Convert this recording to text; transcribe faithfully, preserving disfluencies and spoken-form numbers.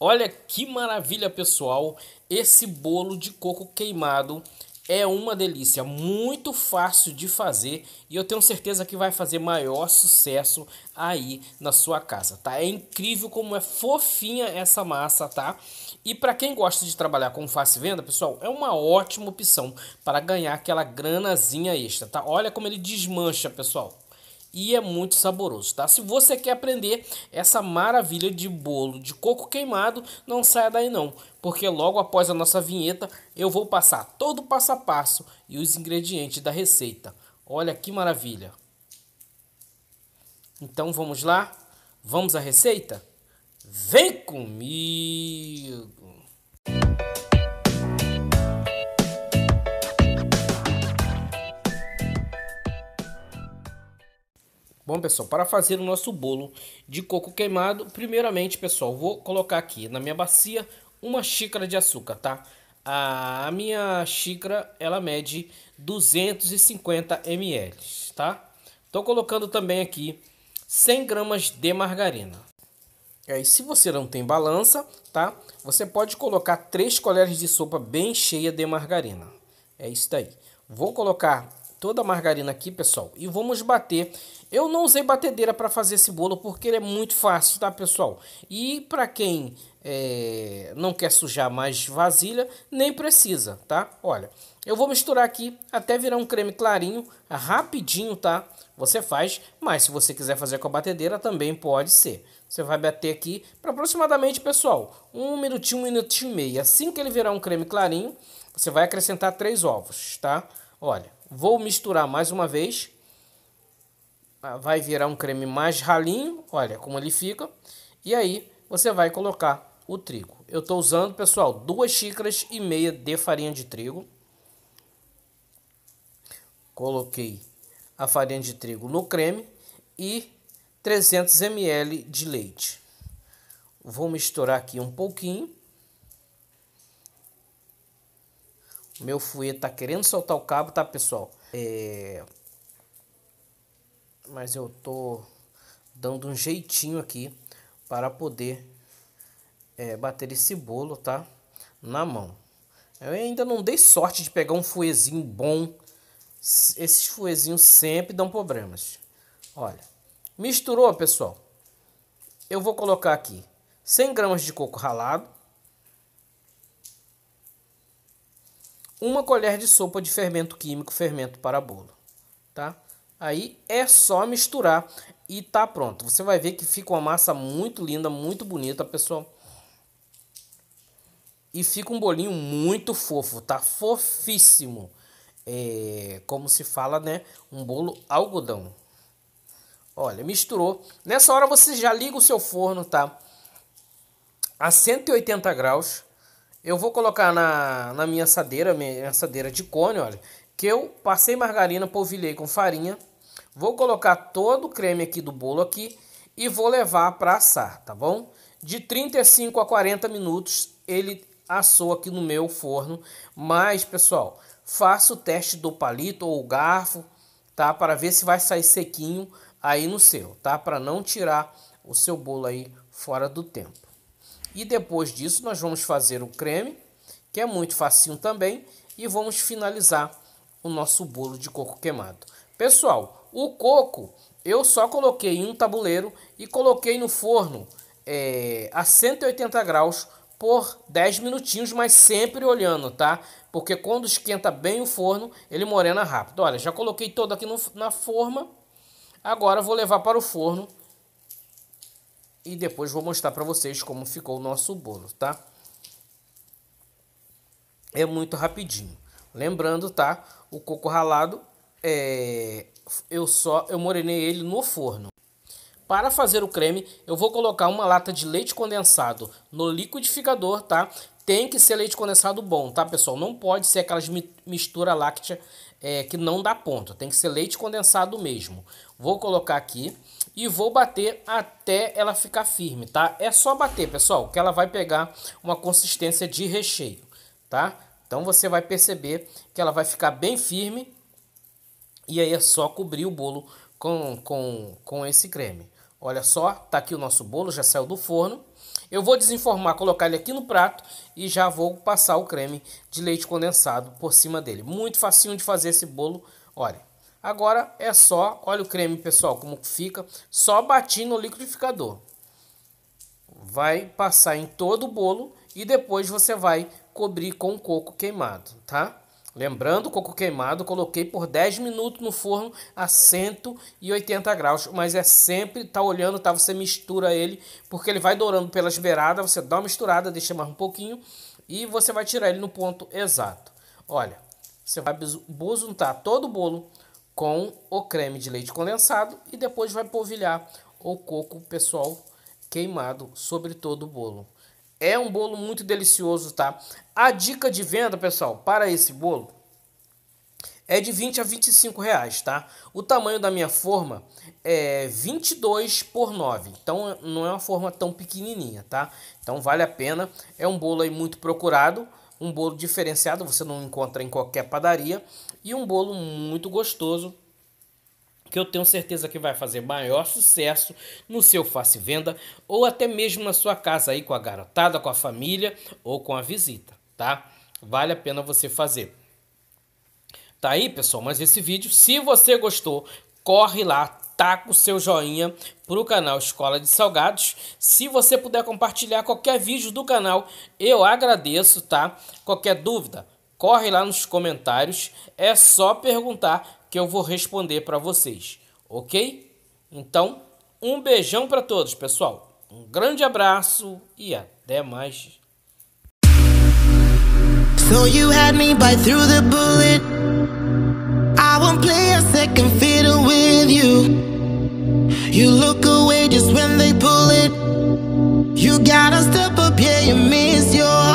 Olha que maravilha, pessoal! Esse bolo de coco queimado é uma delícia, muito fácil de fazer e eu tenho certeza que vai fazer maior sucesso aí na sua casa, tá? É incrível como é fofinha essa massa, tá? E para quem gosta de trabalhar com face venda, pessoal, é uma ótima opção para ganhar aquela granazinha extra, tá? Olha como ele desmancha, pessoal. E é muito saboroso, tá? Se você quer aprender essa maravilha de bolo de coco queimado, não saia daí não, porque logo após a nossa vinheta eu vou passar todo o passo a passo e os ingredientes da receita. Olha que maravilha! Então vamos lá? Vamos à receita? Vem comigo! Bom, pessoal, para fazer o nosso bolo de coco queimado, primeiramente, pessoal, vou colocar aqui na minha bacia uma xícara de açúcar, tá? A minha xícara, ela mede duzentos e cinquenta mililitros, tá? Tô colocando também aqui cem gramas de margarina. E aí, se você não tem balança, tá? Você pode colocar três colheres de sopa bem cheia de margarina. É isso daí. Vou colocar toda a margarina aqui, pessoal, e vamos bater. Eu não usei batedeira para fazer esse bolo porque ele é muito fácil, tá, pessoal? E para quem é, não quer sujar mais vasilha, nem precisa, tá? Olha, eu vou misturar aqui até virar um creme clarinho, rapidinho, tá? Você faz, mas se você quiser fazer com a batedeira também pode ser. Você vai bater aqui para aproximadamente, pessoal, um minutinho, um minutinho e meio. Assim que ele virar um creme clarinho, você vai acrescentar três ovos, tá? Olha. Vou misturar mais uma vez. Vai virar um creme mais ralinho. Olha como ele fica. E aí você vai colocar o trigo. Eu estou usando, pessoal, duas xícaras e meia de farinha de trigo. Coloquei a farinha de trigo no creme. E trezentos mililitros de leite. Vou misturar aqui um pouquinho. Meu fouet tá querendo soltar o cabo, tá, pessoal? É... Mas eu tô dando um jeitinho aqui para poder é, bater esse bolo, tá? Na mão. Eu ainda não dei sorte de pegar um fouetzinho bom. Esses fouetzinhos sempre dão problemas. Olha, misturou, pessoal. Eu vou colocar aqui cem gramas de coco ralado. Uma colher de sopa de fermento químico, fermento para bolo, tá? Aí é só misturar e tá pronto. Você vai ver que fica uma massa muito linda, muito bonita, pessoal. E fica um bolinho muito fofo, tá? Fofíssimo. É, como se fala, né? Um bolo algodão. Olha, misturou. Nessa hora você já liga o seu forno, tá? A cento e oitenta graus. Eu vou colocar na, na minha assadeira, minha assadeira de cone, olha, que eu passei margarina, polvilhei com farinha. Vou colocar todo o creme aqui do bolo aqui e vou levar para assar, tá bom? De trinta e cinco a quarenta minutos ele assou aqui no meu forno. Mas, pessoal, faça o teste do palito ou garfo, tá? Para ver se vai sair sequinho aí no seu, tá? Para não tirar o seu bolo aí fora do tempo. E depois disso nós vamos fazer o creme, que é muito facinho também, e vamos finalizar o nosso bolo de coco queimado. Pessoal, o coco eu só coloquei em um tabuleiro e coloquei no forno é, a cento e oitenta graus por dez minutinhos, mas sempre olhando, tá? Porque quando esquenta bem o forno, ele morena rápido. Olha, já coloquei todo aqui no, na forma, agora vou levar para o forno. E depois vou mostrar para vocês como ficou o nosso bolo, tá? É muito rapidinho. Lembrando, tá? O coco ralado, é... eu só eu morenei ele no forno. Para fazer o creme, eu vou colocar uma lata de leite condensado no liquidificador, tá? Tem que ser leite condensado bom, tá, pessoal? Não pode ser aquelas mistura láctea é, que não dá ponto. Tem que ser leite condensado mesmo. Vou colocar aqui. E vou bater até ela ficar firme, tá? É só bater, pessoal, que ela vai pegar uma consistência de recheio, tá? Então você vai perceber que ela vai ficar bem firme. E aí é só cobrir o bolo com, com, com esse creme. Olha só, tá aqui o nosso bolo, já saiu do forno. Eu vou desenformar, colocar ele aqui no prato e já vou passar o creme de leite condensado por cima dele. Muito facinho de fazer esse bolo, olha. Agora é só, olha o creme, pessoal, como fica. Só bati no liquidificador. Vai passar em todo o bolo e depois você vai cobrir com coco queimado, tá? Lembrando, coco queimado, coloquei por dez minutos no forno a cento e oitenta graus, mas é sempre, tá olhando, tá? Você mistura ele, porque ele vai dourando pelas beiradas, você dá uma misturada, deixa mais um pouquinho, e você vai tirar ele no ponto exato. Olha, você vai besuntar todo o bolo com o creme de leite condensado e depois vai polvilhar o coco, pessoal, queimado sobre todo o bolo. É um bolo muito delicioso, tá? A dica de venda, pessoal, para esse bolo é de vinte a vinte e cinco reais, tá? O tamanho da minha forma é vinte e dois por nove, então não é uma forma tão pequenininha, tá? Então vale a pena, é um bolo aí muito procurado, um bolo diferenciado, você não encontra em qualquer padaria, e um bolo muito gostoso, que eu tenho certeza que vai fazer maior sucesso no seu face venda ou até mesmo na sua casa aí com a garotada, com a família ou com a visita, tá? Vale a pena você fazer. Tá aí, pessoal, mas esse vídeo, se você gostou, corre lá, taca o seu joinha pro canal Escola de Salgados. Se você puder compartilhar qualquer vídeo do canal, eu agradeço, tá? Qualquer dúvida, corre lá nos comentários, é só perguntar que eu vou responder para vocês, ok? Então, um beijão para todos, pessoal. Um grande abraço e até mais. So you had me bite through the bullet. I won't play a second fiddle with you. You look away just when they pull it. You gotta step up, yeah, you miss your